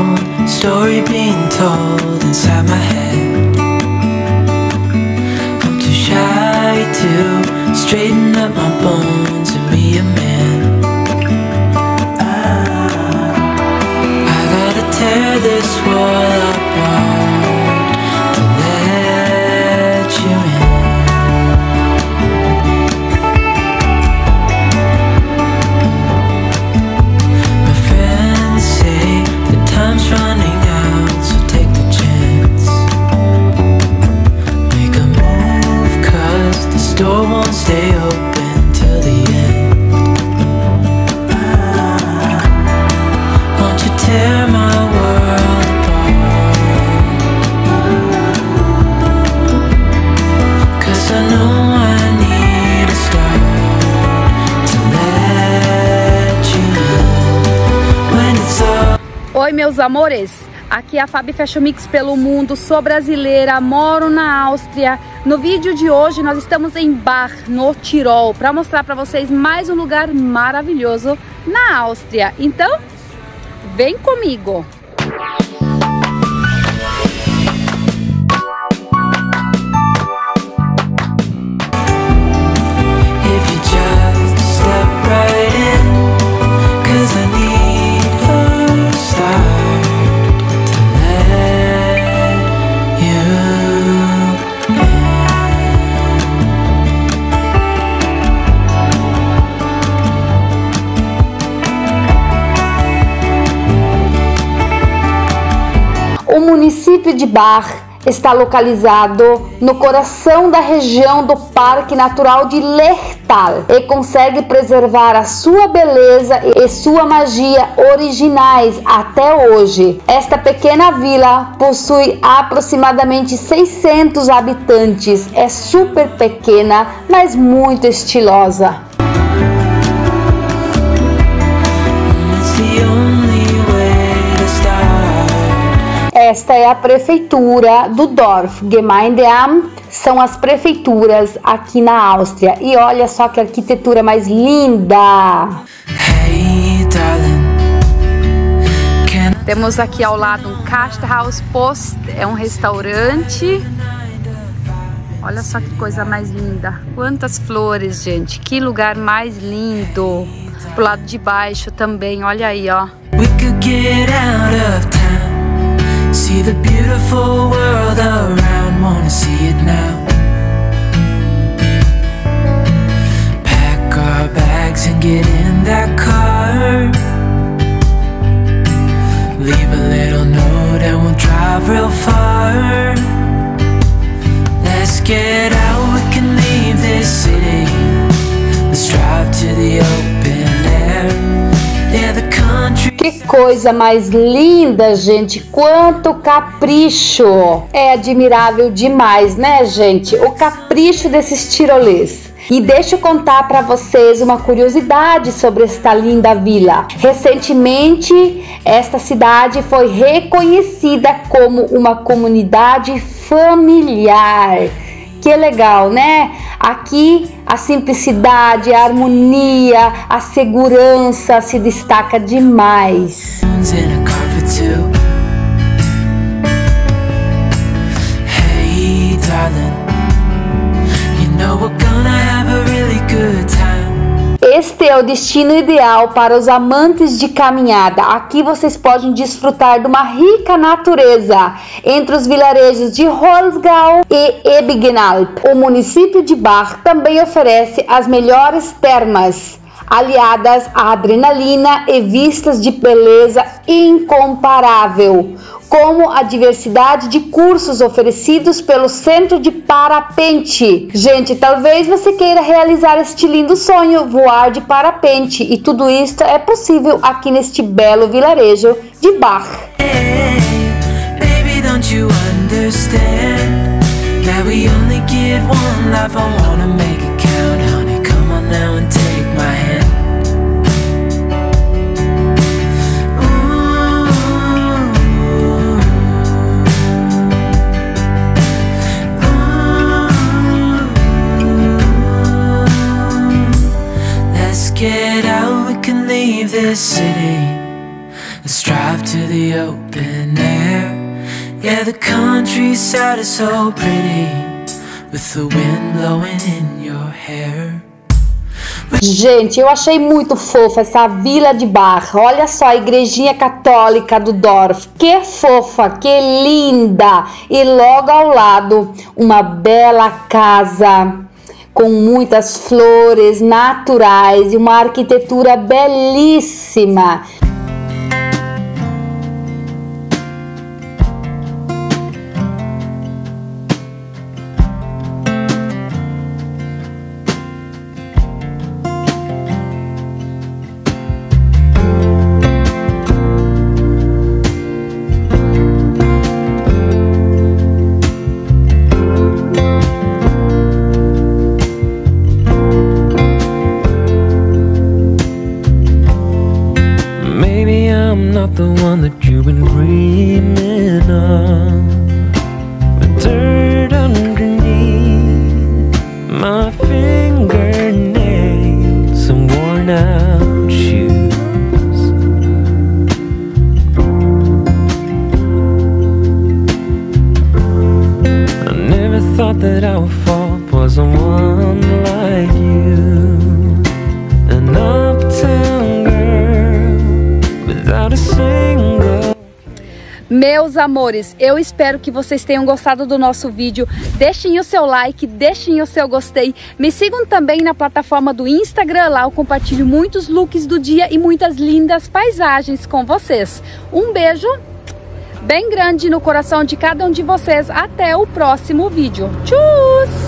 own story being told inside my head. I'm too shy to straighten up my bones and be a man. I gotta tear this wall apart to let you in. Door won't stay open till the end. Won't you tear my world apart? 'Cause I know I need a star to let you know when it's all. Oi, meus amores! Aqui é a Fabi Fashion Mix pelo mundo, sou brasileira, moro na Áustria. No vídeo de hoje nós estamos em Bach, no Tirol, para mostrar para vocês mais um lugar maravilhoso na Áustria. Então, vem comigo! O município de Bach está localizado no coração da região do Parque Natural de Lechtal e consegue preservar a sua beleza e sua magia originais até hoje. Esta pequena vila possui aproximadamente 600 habitantes, é super pequena, mas muito estilosa. Esta é a prefeitura do Dorf, Gemeinde Am, são as prefeituras aqui na Áustria. E olha só que arquitetura mais linda! Hey, darling, temos aqui ao lado um Gasthaus Post, é um restaurante. Olha só que coisa mais linda! Quantas flores, gente! Que lugar mais lindo! Pro lado de baixo também, olha aí, ó. See the beautiful world around, wanna see it now. Pack our bags and get in that car. Leave a little note and we'll drive real far. Let's get out, we can leave this city. Let's drive to the open air. Que coisa mais linda, gente! Quanto capricho! É admirável demais, né, gente? O capricho desses tirolês. E deixa eu contar para vocês uma curiosidade sobre esta linda vila. Recentemente, esta cidade foi reconhecida como uma comunidade familiar. Que legal, né? Aqui a simplicidade, a harmonia, a segurança se destaca demais. Este é o destino ideal para os amantes de caminhada. Aqui vocês podem desfrutar de uma rica natureza entre os vilarejos de Holzgau e Elbigenalp. O município de Bach também oferece as melhores termas, aliadas à adrenalina e vistas de beleza incomparável, como a diversidade de cursos oferecidos pelo Centro de Parapente. Gente, talvez você queira realizar este lindo sonho, voar de parapente, e tudo isto é possível aqui neste belo vilarejo de Bach. Hey, baby, don't you understand that we only get one life? I wanna make it count, honey, come on now and take my hand. Get out, we can leave this city. Let's drive to the open air. Yeah, the countryside is so pretty with the wind blowing in your hair. Gente, eu achei muito fofa essa vila de Bach. Olha só a igrejinha católica do Dorf. Que fofa, que linda! E logo ao lado, uma bela casa com muitas flores naturais e uma arquitetura belíssima. Not the one that you've been dreaming of. The dirt underneath my fingernails, some worn out shoes. I never thought that I would fall for someone like you. An uptown girl without a single. Meus amores, eu espero que vocês tenham gostado do nosso vídeo. Deixem o seu like, deixem o seu gostei. Me sigam também na plataforma do Instagram. Lá eu compartilho muitos looks do dia e muitas lindas paisagens com vocês. Um beijo bem grande no coração de cada um de vocês. Até o próximo vídeo. Tchau!